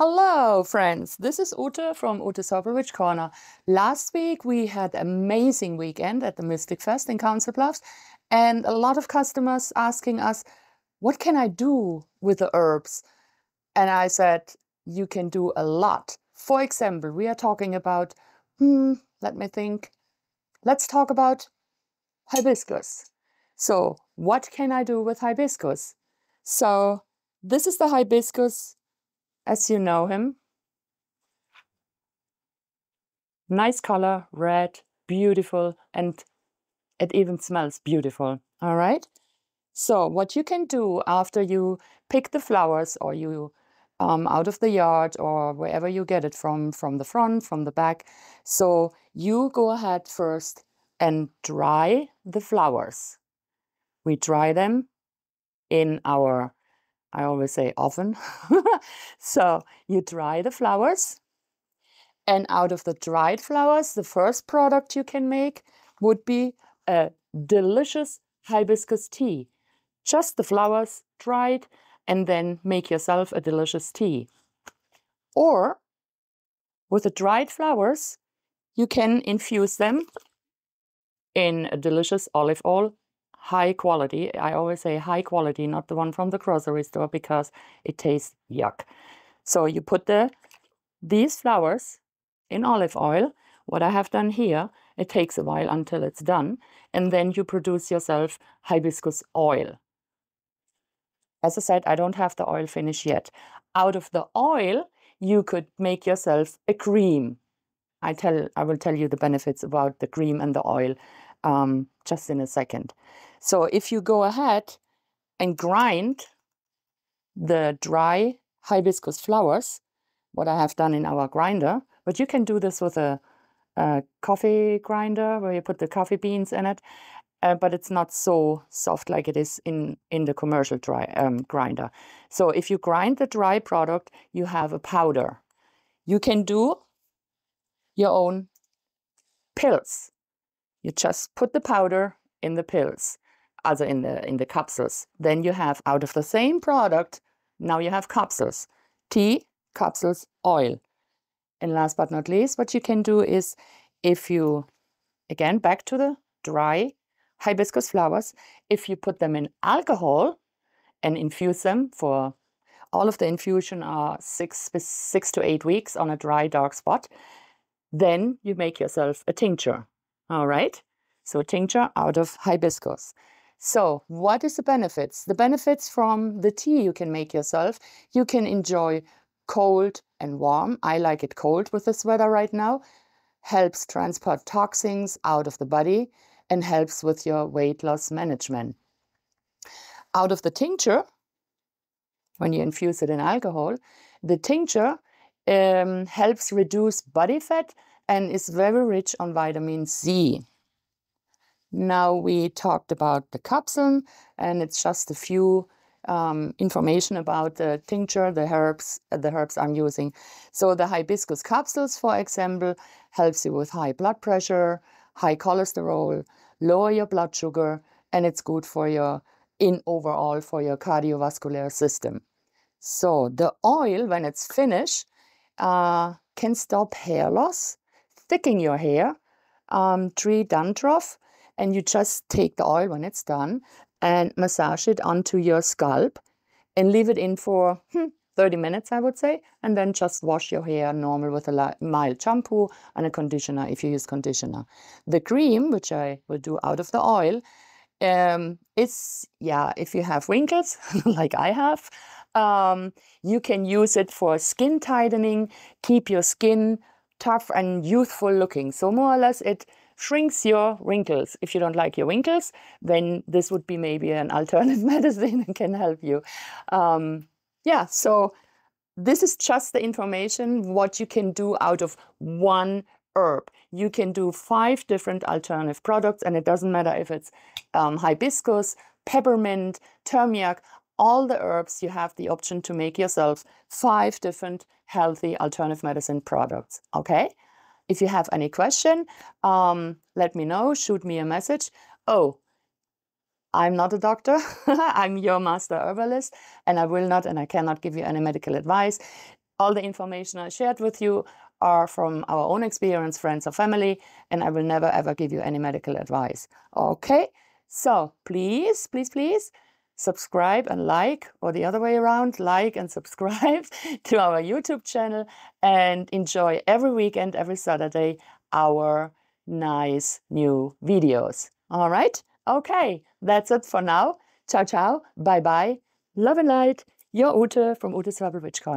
Hello friends, this is Ute from Ute's Herbal Corner. Last week we had an amazing weekend at the Mystic Fest in Council Bluffs and a lot of customers asking us, what can I do with the herbs? And I said, you can do a lot. For example, we are talking about, let's talk about hibiscus. So what can I do with hibiscus? So this is the hibiscus as you know him. Nice color, red, beautiful, and it even smells beautiful, all right? So what you can do after you pick the flowers or you out of the yard or wherever you get it from the front, from the back. So you go ahead first and dry the flowers. We dry them in our, I always say oven. So you dry the flowers, and out of the dried flowers, the first product you can make would be a delicious hibiscus tea. Just the flowers dried, and then make yourself a delicious tea. Or with the dried flowers, you can infuse them in a delicious olive oil. High quality. I always say high quality, not the one from the grocery store because it tastes yuck. So you put these flowers in olive oil. What I have done here, it takes a while until it's done. And then you produce yourself hibiscus oil. As I said, I don't have the oil finish yet. Out of the oil, you could make yourself a cream. I will tell you the benefits about the cream and the oil just in a second. So if you go ahead and grind the dry hibiscus flowers, what I have done in our grinder, but you can do this with a coffee grinder where you put the coffee beans in it, but it's not so soft like it is in the commercial dry grinder. So if you grind the dry product, you have a powder. You can do your own pills. You just put the powder in the pills, also in the capsules. Then you have, out of the same product, now you have capsules. Tea, capsules, oil. And last but not least, what you can do is, if you, again, back to the dry hibiscus flowers, if you put them in alcohol and infuse them for, all of the infusion are six to eight weeks on a dry, dark spot, then you make yourself a tincture. All right, so tincture out of hibiscus. So what is the benefits? The benefits from the tea you can make yourself. You can enjoy cold and warm. I like it cold with this weather right now. Helps transport toxins out of the body and helps with your weight loss management. Out of the tincture, when you infuse it in alcohol, the tincture helps reduce body fat and is very rich on vitamin C. Now we talked about the capsule, and it's just a few information about the tincture, the herbs I'm using. So the hibiscus capsules, for example, helps you with high blood pressure, high cholesterol, lower your blood sugar, and it's good for your, overall, for your cardiovascular system. So the oil, when it's finished, can stop hair loss, thicken your hair, treat dandruff, and you just take the oil when it's done and massage it onto your scalp and leave it in for 30 minutes, I would say, and then just wash your hair normal with a mild shampoo and a conditioner if you use conditioner. The cream, which I will do out of the oil, if you have wrinkles, like I have, you can use it for skin tightening, keep your skin tough and youthful looking. So more or less it shrinks your wrinkles. If you don't like your wrinkles, then this would be maybe an alternative medicine and can help you. So this is just the information what you can do out of one herb. You can do 5 different alternative products, and it doesn't matter if it's hibiscus, peppermint, turmeric, all the herbs. You have the option to make yourself 5 different healthy alternative medicine products, okay? If you have any question, let me know, shoot me a message. Oh, I'm not a doctor, I'm your master herbalist, and I will not and I cannot give you any medical advice. All the information I shared with you are from our own experience, friends or family, and I will never ever give you any medical advice. Okay, so please, please, please subscribe and like, or the other way around, like and subscribe to our YouTube channel, and enjoy every weekend, every Saturday, our nice new videos. All right? Okay, that's it for now. Ciao, ciao, bye-bye, love and light. Your Ute from Ute's Herbal Corner.